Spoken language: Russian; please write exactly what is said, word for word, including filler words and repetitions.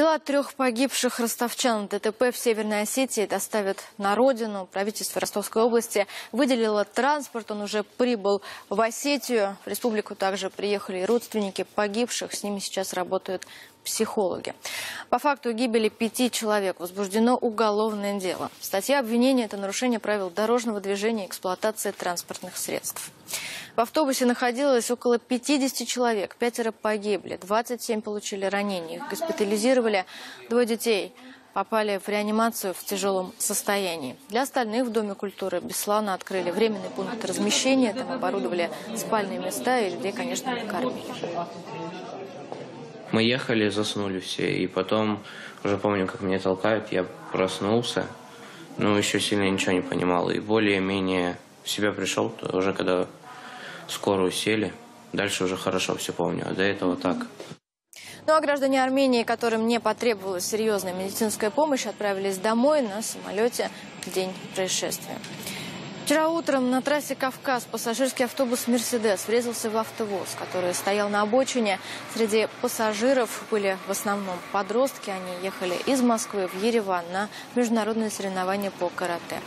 Тела трех погибших ростовчан в ДТП в Северной Осетии доставят на родину. Правительство Ростовской области выделило транспорт, он уже прибыл в Осетию. В республику также приехали и родственники погибших, с ними сейчас работают психологи. По факту гибели пяти человек возбуждено уголовное дело. Статья обвинения – это нарушение правил дорожного движения и эксплуатации транспортных средств. В автобусе находилось около пятидесяти человек. Пятеро погибли, двадцать семь получили ранения, их госпитализировали. Двое детей попали в реанимацию в тяжелом состоянии. Для остальных в Доме культуры Беслана открыли временный пункт размещения. Там оборудовали спальные места и людей, конечно, покормили. Мы ехали, заснули все, и потом, уже помню, как меня толкают, я проснулся, но еще сильно ничего не понимал. И более-менее в себя пришел, уже когда скорую сели, дальше уже хорошо все помню, а до этого так. Ну а граждане Армении, которым не потребовалась серьезная медицинская помощь, отправились домой на самолете в день происшествия. Вчера утром на трассе «Кавказ» пассажирский автобус «Мерседес» врезался в автовоз, который стоял на обочине. Среди пассажиров были в основном подростки. Они ехали из Москвы в Ереван на международные соревнования по карате.